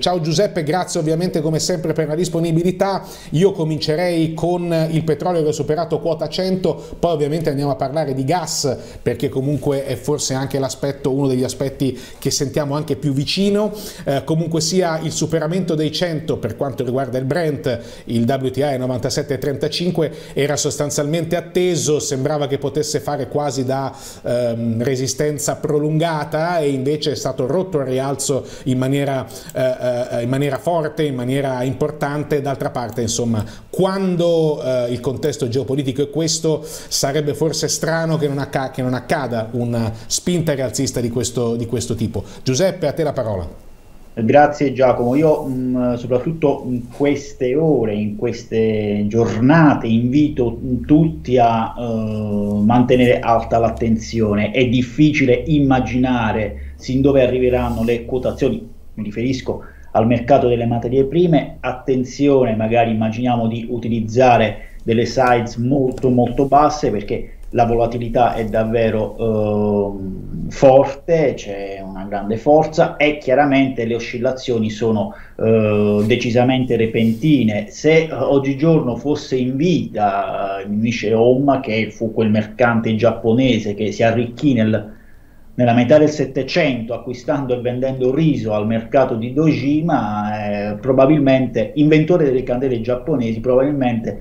Ciao Giuseppe, grazie ovviamente come sempre per la disponibilità. Io comincerei con il petrolio che ha superato quota 100, poi ovviamente andiamo a parlare di gas, perché comunque è forse anche l'aspetto, uno degli aspetti che sentiamo anche più vicino. Comunque sia, il superamento dei 100 per quanto riguarda il Brent, il WTI 97,35 era sostanzialmente atteso, sembrava che potesse fare quasi da resistenza prolungata e invece è stato rotto al rialzo in maniera forte, in maniera importante. D'altra parte, insomma, quando il contesto geopolitico è questo, sarebbe forse strano che non accada una spinta rialzista di questo tipo. Giuseppe, a te la parola. Grazie Giacomo. Io soprattutto in queste ore, in queste giornate, invito tutti a mantenere alta l'attenzione. È difficile immaginare sin dove arriveranno le quotazioni, mi riferisco al mercato delle materie prime. Attenzione, magari immaginiamo di utilizzare delle sides molto basse, perché la volatilità è davvero forte, c'è una grande forza e chiaramente le oscillazioni sono decisamente repentine. Se oggigiorno fosse in vita Miche Homma, che fu quel mercante giapponese che si arricchì nella metà del Settecento acquistando e vendendo riso al mercato di Dojima, probabilmente inventore delle candele giapponesi, probabilmente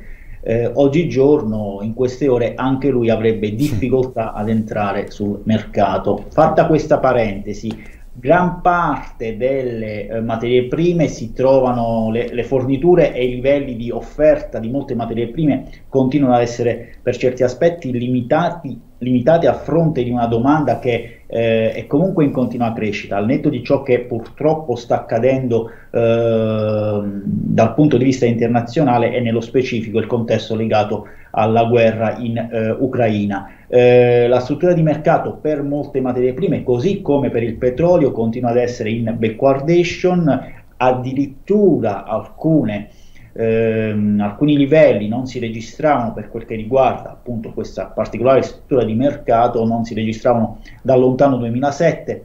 oggigiorno, in queste ore, anche lui avrebbe difficoltà ad entrare sul mercato. Fatta questa parentesi, gran parte delle materie prime si trovano, le forniture e i livelli di offerta di molte materie prime continuano ad essere per certi aspetti limitate a fronte di una domanda che è comunque in continua crescita, al netto di ciò che purtroppo sta accadendo dal punto di vista internazionale e nello specifico il contesto legato alla guerra in Ucraina. La struttura di mercato per molte materie prime, così come per il petrolio, continua ad essere in backwardation, addirittura alcuni livelli non si registravano, per quel che riguarda appunto questa particolare struttura di mercato, non si registravano dal lontano 2007.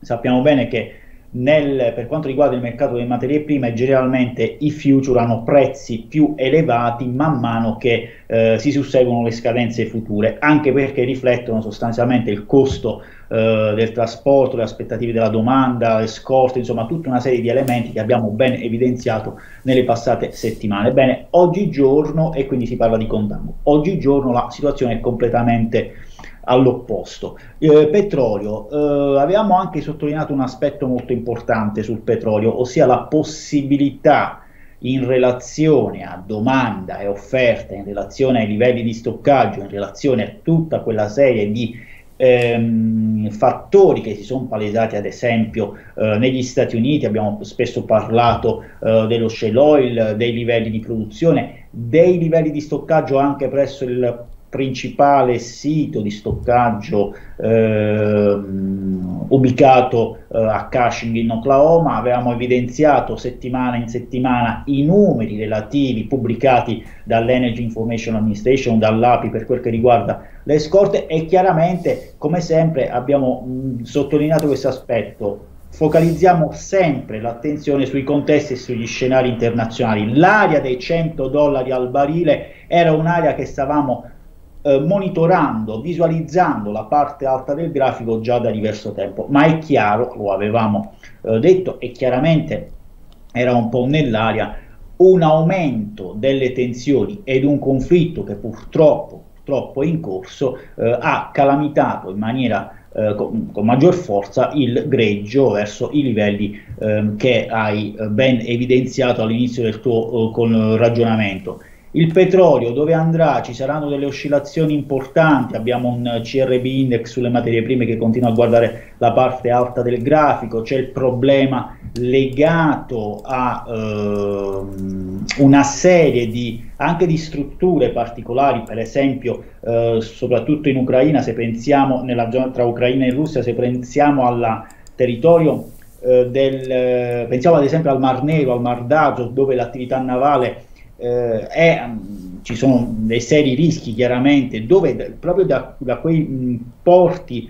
Sappiamo bene che per quanto riguarda il mercato delle materie prime, generalmente i future hanno prezzi più elevati man mano che si susseguono le scadenze future, anche perché riflettono sostanzialmente il costo del trasporto, le aspettative della domanda, le scorte, insomma tutta una serie di elementi che abbiamo ben evidenziato nelle passate settimane. Bene, oggigiorno, e quindi si parla di contango, oggigiorno la situazione è completamente all'opposto. Petrolio, avevamo anche sottolineato un aspetto molto importante sul petrolio, ossia la possibilità, in relazione a domanda e offerta, in relazione ai livelli di stoccaggio, in relazione a tutta quella serie di fattori che si sono palesati, ad esempio negli Stati Uniti. Abbiamo spesso parlato dello shale oil, dei livelli di produzione, dei livelli di stoccaggio anche presso il principale sito di stoccaggio ubicato a Cushing in Oklahoma. Avevamo evidenziato settimana in settimana i numeri relativi pubblicati dall'Energy Information Administration, dall'API, per quel che riguarda le scorte, e chiaramente, come sempre, abbiamo sottolineato questo aspetto. Focalizziamo sempre l'attenzione sui contesti e sugli scenari internazionali. L'area dei $100 al barile era un'area che stavamo monitorando, visualizzando la parte alta del grafico già da diverso tempo, ma è chiaro, lo avevamo detto, e chiaramente era un po' nell'aria un aumento delle tensioni ed un conflitto che purtroppo è in corso, ha calamitato in maniera con maggior forza il greggio verso i livelli che hai ben evidenziato all'inizio del tuo ragionamento. Il petrolio dove andrà? Ci saranno delle oscillazioni importanti, abbiamo un CRB index sulle materie prime che continua a guardare la parte alta del grafico, c'è il problema legato a una serie anche di strutture particolari, per esempio soprattutto in Ucraina, se pensiamo nella zona tra Ucraina e Russia, se pensiamo al territorio pensiamo ad esempio al Mar Nero, al Mar d'Azov, dove l'attività navale è ci sono dei seri rischi chiaramente, dove proprio da quei porti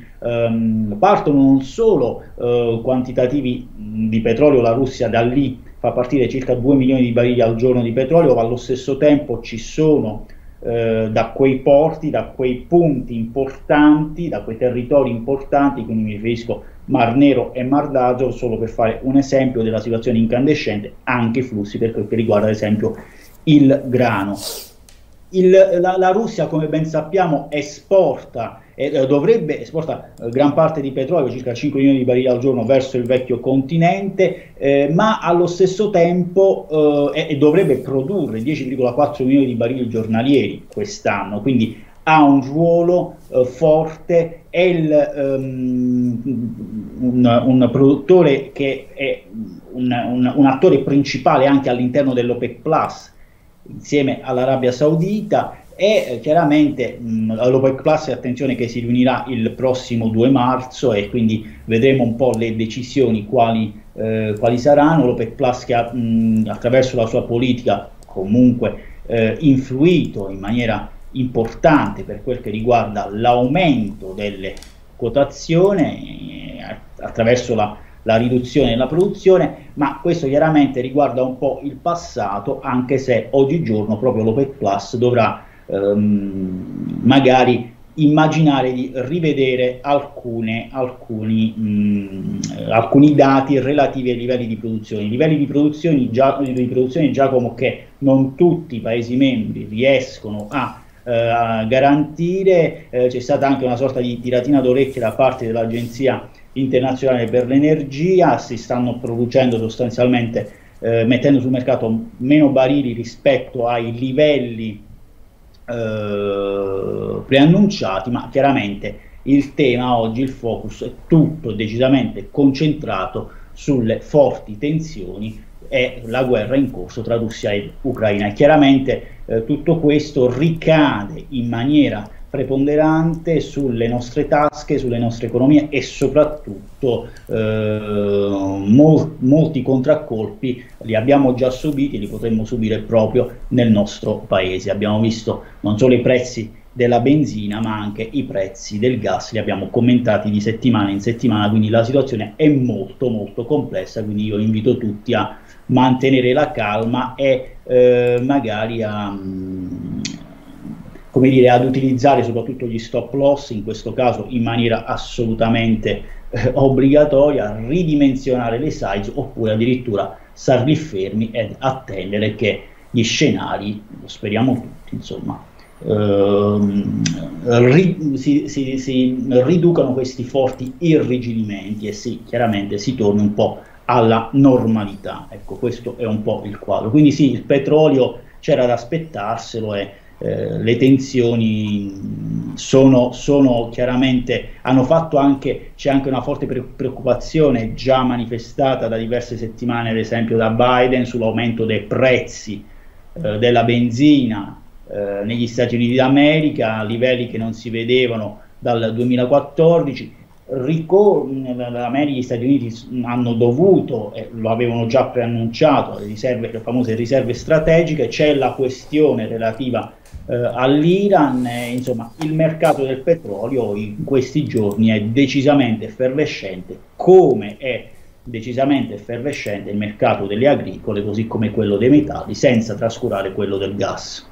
partono non solo quantitativi di petrolio, la Russia da lì fa partire circa 2 milioni di barili al giorno di petrolio, ma allo stesso tempo ci sono da quei porti, da quei punti importanti, da quei territori importanti, quindi mi riferisco Mar Nero e Mar d'Azov, solo per fare un esempio della situazione incandescente, anche i flussi per quel che riguarda ad esempio il grano. La Russia, come ben sappiamo, esporta gran parte di petrolio, circa 5 milioni di barili al giorno verso il vecchio continente, ma allo stesso tempo dovrebbe produrre 10,4 milioni di barili giornalieri quest'anno, quindi ha un ruolo forte, è un produttore che è un attore principale anche all'interno dell'OPEC Plus, insieme all'Arabia Saudita. E chiaramente all'OPEC Plus, attenzione, che si riunirà il prossimo 2 marzo e quindi vedremo un po' le decisioni quali saranno. L'OPEC Plus che ha, attraverso la sua politica, comunque influito in maniera importante per quel che riguarda l'aumento delle quotazioni attraverso la riduzione della produzione, ma questo chiaramente riguarda un po' il passato, anche se oggigiorno proprio l'OPEC Plus dovrà magari immaginare di rivedere alcuni dati relativi ai livelli di produzione. I livelli di produzione, Giacomo, che non tutti i Paesi membri riescono a garantire. C'è stata anche una sorta di tiratina d'orecchie da parte dell'Agenzia Internazionale per l'Energia. Si stanno producendo sostanzialmente, mettendo sul mercato meno barili rispetto ai livelli preannunciati, ma chiaramente il tema oggi, il focus è tutto decisamente concentrato sulle forti tensioni e la guerra in corso tra Russia e Ucraina, e chiaramente tutto questo ricade in maniera preponderante sulle nostre tasche, sulle nostre economie, e soprattutto molti contraccolpi li abbiamo già subiti e li potremmo subire proprio nel nostro paese. Abbiamo visto non solo i prezzi della benzina, ma anche i prezzi del gas, li abbiamo commentati di settimana in settimana, quindi la situazione è molto molto complessa, quindi io invito tutti a mantenere la calma e magari a ad utilizzare soprattutto gli stop loss, in questo caso in maniera assolutamente obbligatoria, ridimensionare le size oppure addirittura star lì fermi ed attendere che gli scenari, lo speriamo tutti, insomma, si riducano questi forti irrigidimenti e sì, chiaramente si torna un po' alla normalità. Ecco, questo è un po' il quadro. Quindi sì, il petrolio c'era da aspettarselo e le tensioni sono chiaramente, c'è anche una forte preoccupazione già manifestata da diverse settimane, ad esempio da Biden, sull'aumento dei prezzi della benzina negli Stati Uniti d'America, a livelli che non si vedevano dal 2014. Gli Stati Uniti hanno dovuto, lo avevano già preannunciato, le famose riserve strategiche. C'è la questione relativa all'Iran, insomma il mercato del petrolio in questi giorni è decisamente effervescente, come è decisamente effervescente il mercato delle agricole, così come quello dei metalli, senza trascurare quello del gas.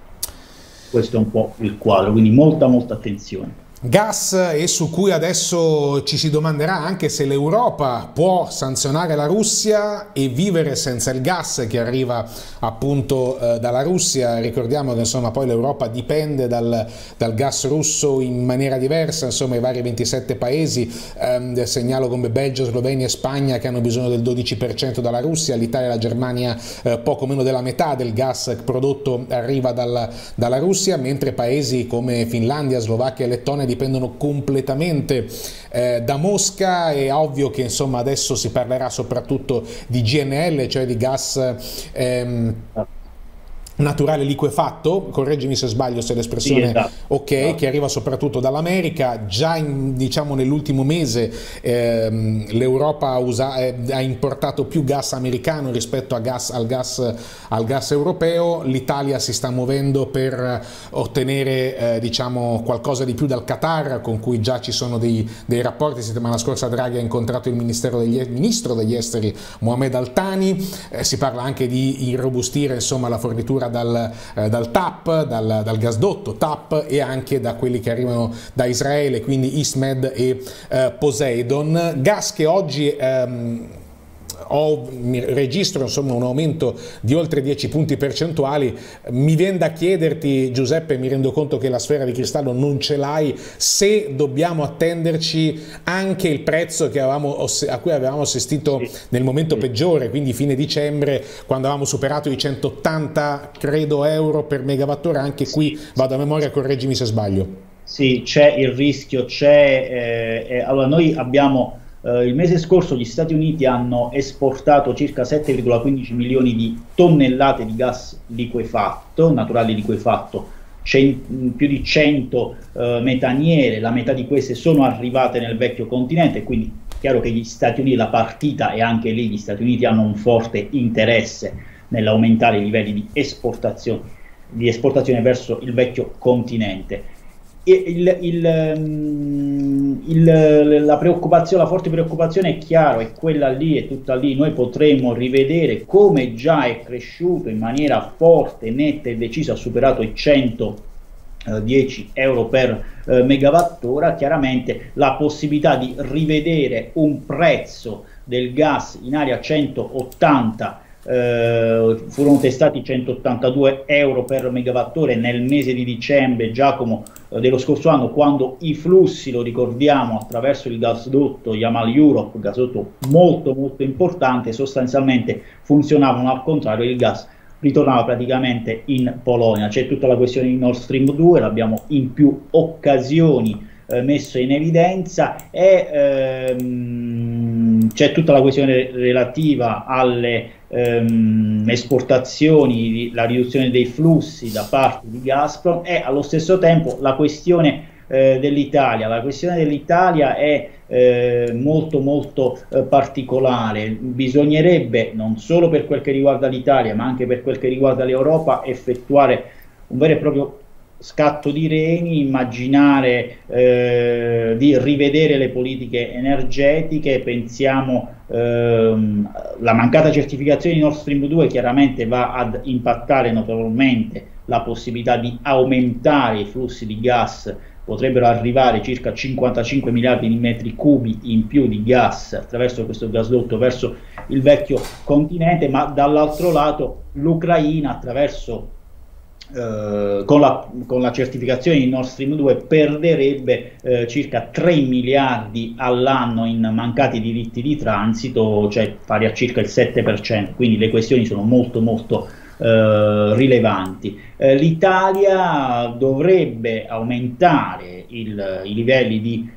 Questo è un po' il quadro, quindi molta attenzione. Gas, e su cui adesso ci si domanderà anche se l'Europa può sanzionare la Russia e vivere senza il gas che arriva appunto dalla Russia. Ricordiamo che insomma poi l'Europa dipende dal gas russo in maniera diversa, insomma i vari 27 paesi, segnalo come Belgio, Slovenia e Spagna che hanno bisogno del 12% dalla Russia, l'Italia e la Germania poco meno della metà del gas prodotto arriva dalla Russia, mentre paesi come Finlandia, Slovacchia e Lettonia dipendono completamente da Mosca. È ovvio che insomma adesso si parlerà soprattutto di GNL, cioè di gas naturale liquefatto, correggimi se sbaglio se l'espressione sì, esatto. Ok, che arriva soprattutto dall'America. Già in, diciamo nell'ultimo mese l'Europa ha importato più gas americano rispetto a al gas europeo. L'Italia si sta muovendo per ottenere diciamo qualcosa di più dal Qatar, con cui già ci sono dei rapporti. Settimana scorsa Draghi ha incontrato il ministro degli esteri Mohamed Altani, si parla anche di irrobustire insomma la fornitura dal TAP, dal gasdotto TAP, e anche da quelli che arrivano da Israele, quindi EastMed e Poseidon. Gas che oggi registro insomma un aumento di oltre 10 punti percentuali. Mi viene da chiederti, Giuseppe, mi rendo conto che la sfera di cristallo non ce l'hai, se dobbiamo attenderci anche il prezzo che a cui avevamo assistito nel momento peggiore, quindi fine dicembre, quando avevamo superato i 180 credo euro per megawattora. Anche qui vado a memoria, correggimi se sbaglio. Sì, c'è il rischio, c'è allora noi abbiamo il mese scorso gli Stati Uniti hanno esportato circa 7,15 milioni di tonnellate di gas liquefatto, naturale liquefatto, più di 100 metaniere, la metà di queste sono arrivate nel vecchio continente, quindi è chiaro che gli Stati Uniti, la partita è anche lì, gli Stati Uniti hanno un forte interesse nell'aumentare i livelli di esportazione verso il vecchio continente. La forte preoccupazione è chiaro, è quella lì, è tutta lì. Noi potremmo rivedere, come già è cresciuto in maniera forte, netta e decisa, ha superato i 110 euro per megawattora, chiaramente la possibilità di rivedere un prezzo del gas in area 180. Furono testati 182 euro per megawattore nel mese di dicembre, Giacomo, dello scorso anno, quando i flussi, lo ricordiamo, attraverso il gasdotto Yamal Europe, gasdotto molto molto importante, sostanzialmente funzionavano al contrario, il gas ritornava praticamente in Polonia. C'è tutta la questione di Nord Stream 2, l'abbiamo in più occasioni messo in evidenza, e c'è tutta la questione relativa alle esportazioni, la riduzione dei flussi da parte di Gazprom, e allo stesso tempo la questione dell'Italia. La questione dell'Italia è molto molto particolare. Bisognerebbe, non solo per quel che riguarda l'Italia ma anche per quel che riguarda l'Europa, effettuare un vero e proprio scatto di reni, immaginare di rivedere le politiche energetiche. Pensiamo la mancata certificazione di Nord Stream 2 chiaramente va ad impattare notevolmente la possibilità di aumentare i flussi di gas, potrebbero arrivare circa 55 miliardi di metri cubi in più di gas attraverso questo gasdotto verso il vecchio continente. Ma dall'altro lato l'Ucraina, attraverso con la certificazione di Nord Stream 2, perderebbe circa 3 miliardi all'anno in mancati diritti di transito, cioè pari a circa il 7%, quindi le questioni sono molto molto rilevanti. L'Italia dovrebbe aumentare i livelli di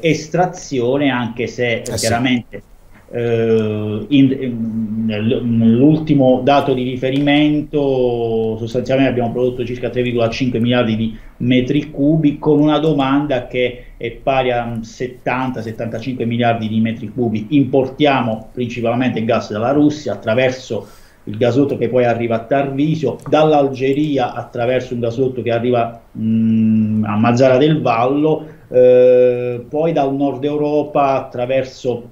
estrazione, anche se chiaramente l'ultimo dato di riferimento, sostanzialmente abbiamo prodotto circa 3,5 miliardi di metri cubi, con una domanda che è pari a 70-75 miliardi di metri cubi. Importiamo principalmente gas dalla Russia attraverso il gasdotto che poi arriva a Tarvisio, dall'Algeria attraverso un gasdotto che arriva a Mazzara del Vallo, poi dal nord Europa attraverso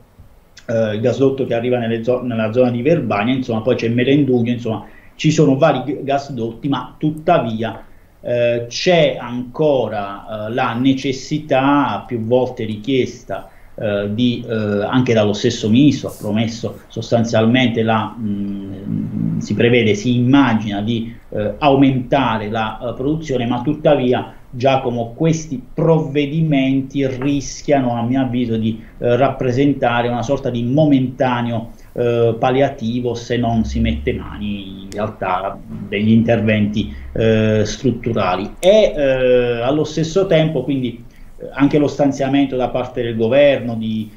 il gasdotto che arriva nella zona di Verbania, insomma poi c'è Melendugno, insomma ci sono vari gasdotti. Ma tuttavia c'è ancora la necessità, più volte richiesta, anche dallo stesso ministro, ha promesso sostanzialmente si prevede, si immagina di aumentare la produzione, ma tuttavia, Giacomo, questi provvedimenti rischiano, a mio avviso, di rappresentare una sorta di momentaneo palliativo, se non si mette mani in realtà degli interventi strutturali. E allo stesso tempo, quindi anche lo stanziamento da parte del governo di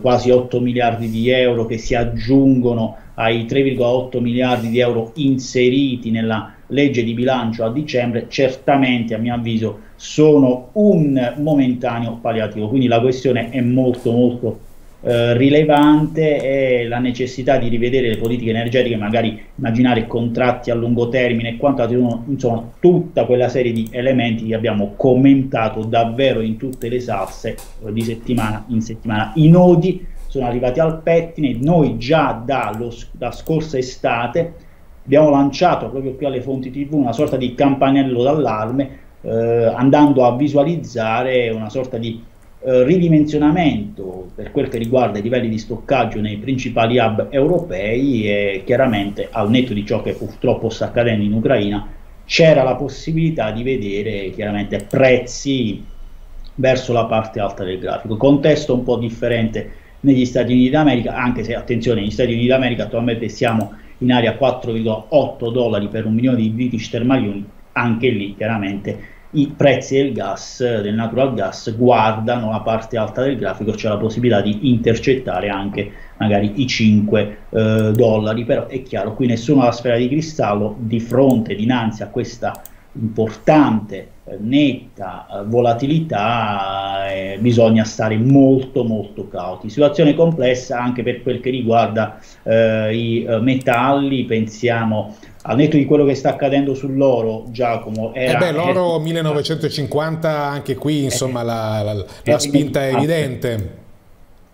quasi 8 miliardi di euro che si aggiungono ai 3,8 miliardi di euro inseriti nella legge di bilancio a dicembre, certamente a mio avviso sono un momentaneo palliativo, quindi la questione è molto rilevante, e la necessità di rivedere le politiche energetiche, magari immaginare contratti a lungo termine e quant'altro, insomma tutta quella serie di elementi che abbiamo commentato davvero in tutte le salse di settimana in settimana. I nodi sono arrivati al pettine, noi già da scorsa estate abbiamo lanciato proprio qui alle fonti TV una sorta di campanello d'allarme, andando a visualizzare una sorta di ridimensionamento per quel che riguarda i livelli di stoccaggio nei principali hub europei, e chiaramente al netto di ciò che purtroppo sta accadendo in Ucraina c'era la possibilità di vedere chiaramente prezzi verso la parte alta del grafico. Contesto un po' differente negli Stati Uniti d'America, anche se attenzione, negli Stati Uniti d'America attualmente siamo in area $4,8 per un milione di British Thermal Unit, anche lì chiaramente i prezzi del gas, del natural gas, guardano la parte alta del grafico, c'è la possibilità di intercettare anche magari i $5, però è chiaro, qui nessuno ha la sfera di cristallo, di fronte, dinanzi a questa importante, netta volatilità bisogna stare molto cauti. Situazione complessa anche per quel che riguarda i metalli, pensiamo al netto di quello che sta accadendo sull'oro, Giacomo. L'oro 1950, anche qui insomma la spinta è evidente.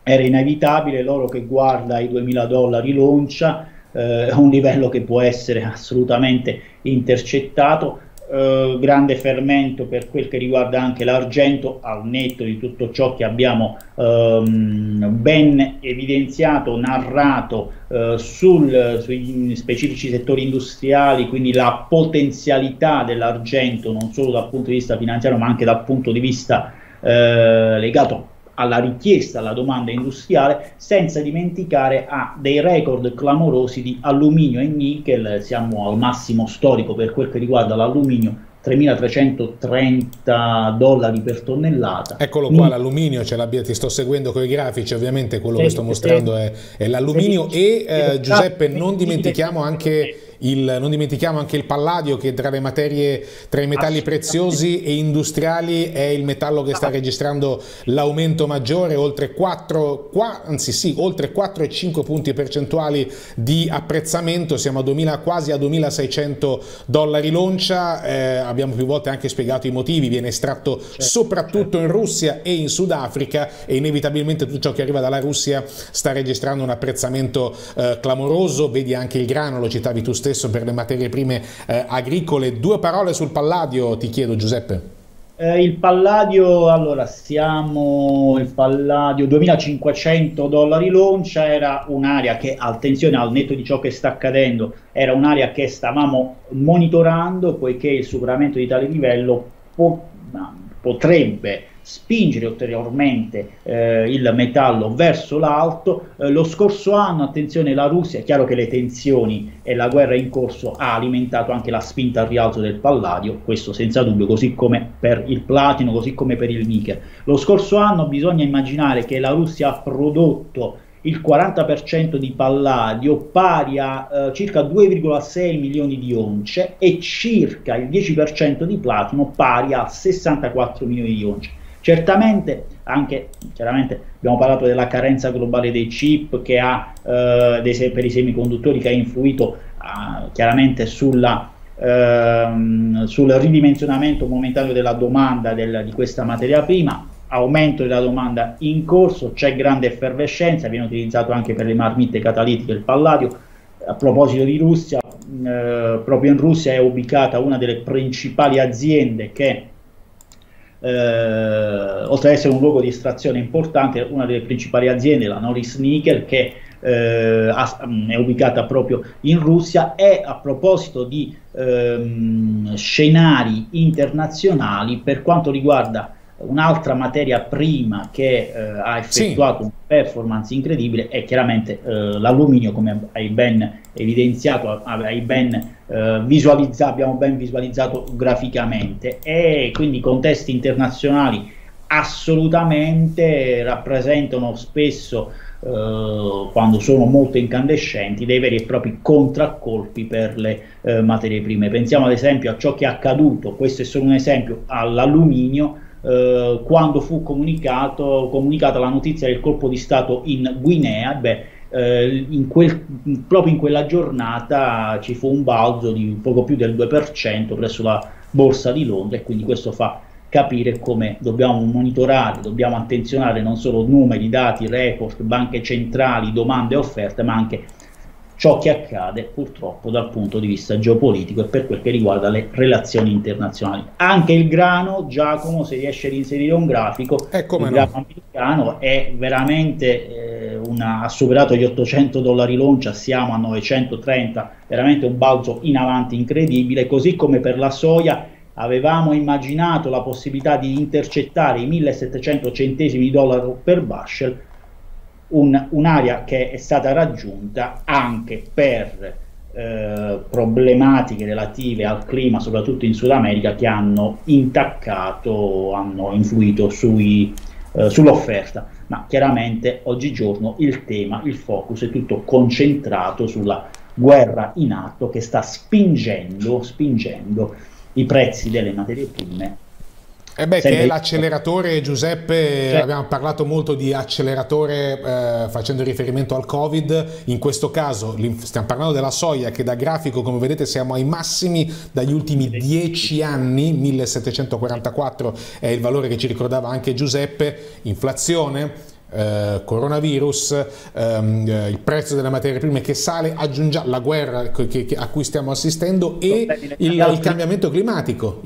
Era inevitabile, l'oro che guarda i $2.000 l'oncia, è un livello che può essere assolutamente intercettato. Grande fermento per quel che riguarda anche l'argento, al netto di tutto ciò che abbiamo ben evidenziato, narrato sui specifici settori industriali, quindi la potenzialità dell'argento non solo dal punto di vista finanziario ma anche dal punto di vista legato alla richiesta, alla domanda industriale, senza dimenticare dei record clamorosi di alluminio e nichel. Siamo al massimo storico per quel che riguarda l'alluminio, $3.330 per tonnellata. Eccolo qua l'alluminio, ti sto seguendo con i grafici, ovviamente quello che sto mostrando è l'alluminio, e Giuseppe non dimentichiamo anche... non dimentichiamo anche il palladio, che tra i metalli preziosi e industriali è il metallo che sta registrando l'aumento maggiore, oltre 4,5 punti percentuali di apprezzamento, siamo quasi a $2.600 l'oncia. Abbiamo più volte anche spiegato i motivi, viene estratto soprattutto in Russia e in Sudafrica, e inevitabilmente tutto ciò che arriva dalla Russia sta registrando un apprezzamento clamoroso. Vedi anche il grano, lo citavi tu stesso, per le materie prime agricole. Due parole sul palladio ti chiedo, Giuseppe. Il palladio, allora siamo, il palladio $2.500 l'oncia, era un'area che, attenzione, al netto di ciò che sta accadendo, era un'area che stavamo monitorando, poiché il superamento di tale livello potrebbe spingere ulteriormente il metallo verso l'alto. Lo scorso anno, attenzione, la Russia, è chiaro che le tensioni e la guerra in corso ha alimentato anche la spinta al rialzo del palladio, questo senza dubbio, così come per il platino, così come per il nichel. Lo scorso anno bisogna immaginare che la Russia ha prodotto il 40% di palladio, pari a circa 2,6 milioni di once, e circa il 10% di platino, pari a 64 milioni di once. Certamente, anche chiaramente abbiamo parlato della carenza globale dei chip che ha per i semiconduttori, che ha influito chiaramente sul ridimensionamento momentaneo della domanda di questa materia prima. Aumento della domanda in corso, c'è grande effervescenza, viene utilizzato anche per le marmitte catalitiche il palladio. A proposito di Russia, proprio in Russia è ubicata una delle principali aziende che, oltre ad essere un luogo di estrazione importante, una delle principali aziende, la Norilsk Nickel, che è ubicata proprio in Russia. E a proposito di scenari internazionali, per quanto riguarda un'altra materia prima che ha effettuato una performance incredibile è chiaramente l'alluminio, come hai ben evidenziato, abbiamo ben visualizzato graficamente, e quindi contesti internazionali assolutamente rappresentano spesso, quando sono molto incandescenti, dei veri e propri contraccolpi per le materie prime. Pensiamo ad esempio a ciò che è accaduto, questo è solo un esempio, all'alluminio, quando fu comunicata la notizia del colpo di Stato in Guinea. Beh, proprio in quella giornata ci fu un balzo di poco più del 2% presso la borsa di Londra, e quindi questo fa capire come dobbiamo monitorare, dobbiamo attenzionare non solo numeri, dati, record, banche centrali, domande e offerte, ma anche ciò che accade purtroppo dal punto di vista geopolitico e per quel che riguarda le relazioni internazionali. Anche il grano, Giacomo, se riesce ad inserire un grafico, grano americano è veramente ha superato gli $800 l'oncia, siamo a 930, veramente un balzo in avanti incredibile, così come per la soia. Avevamo immaginato la possibilità di intercettare i 1700 centesimi di dollaro per Bushel, un'area che è stata raggiunta anche per problematiche relative al clima, soprattutto in Sud America, che hanno influito sull'offerta. Ma chiaramente oggigiorno il tema, il focus è tutto concentrato sulla guerra in atto, che sta spingendo i prezzi delle materie prime. Che è l'acceleratore, Giuseppe, abbiamo parlato molto di acceleratore facendo riferimento al Covid, in questo caso stiamo parlando della soia, che da grafico, come vedete, siamo ai massimi dagli ultimi 10 anni, 1744 è il valore che ci ricordava anche Giuseppe, inflazione, coronavirus, il prezzo delle materie prime che sale, aggiungiamo la guerra a cui stiamo assistendo e il cambiamento climatico,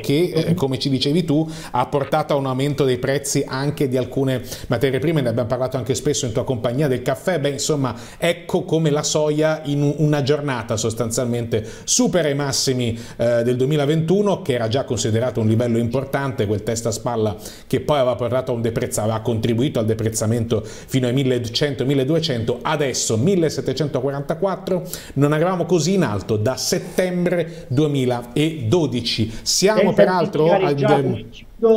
che come ci dicevi tu ha portato a un aumento dei prezzi anche di alcune materie prime, ne abbiamo parlato anche spesso in tua compagnia del caffè. Beh, insomma, ecco come la soia in una giornata sostanzialmente supera i massimi del 2021, che era già considerato un livello importante, quel testa a spalla che poi aveva portato a un deprezzamento, contribuito al deprezzamento fino ai 1100-1200, adesso 1744, non eravamo così in alto da settembre 2012. Siamo peraltro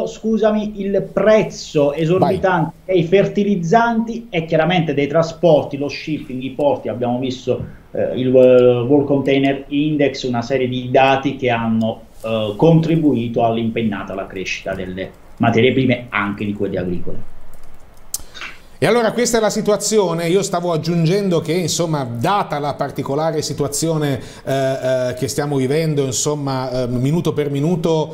scusami, il prezzo esorbitante dei fertilizzanti e chiaramente dei trasporti, lo shipping, i porti, abbiamo visto il World Container Index, una serie di dati che hanno contribuito all'impennata alla crescita delle materie prime, anche di quelle agricole. E allora questa è la situazione. Io stavo aggiungendo che, insomma, data la particolare situazione che stiamo vivendo, insomma, minuto per minuto,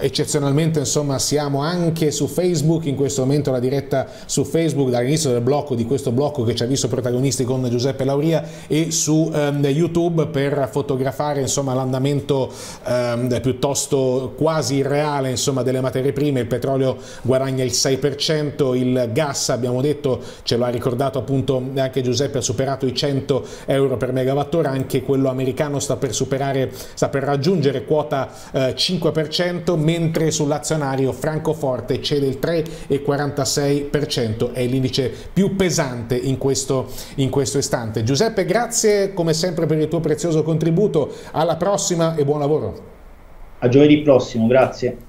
eccezionalmente, insomma, siamo anche su Facebook, in questo momento la diretta su Facebook dall'inizio del blocco, di questo blocco che ci ha visto protagonisti con Giuseppe Lauria, e su YouTube per fotografare, insomma, l'andamento piuttosto quasi irreale, insomma, delle materie prime. Il petrolio guadagna il 6%, il gas, abbiamo detto, ce lo ha ricordato appunto anche Giuseppe, ha superato i €100 per megawattora, anche quello americano sta per raggiungere quota 5%, mentre sull'azionario Francoforte cede il 3,46%, è l'indice più pesante in questo istante. Giuseppe, grazie come sempre per il tuo prezioso contributo, alla prossima e buon lavoro. A giovedì prossimo, grazie.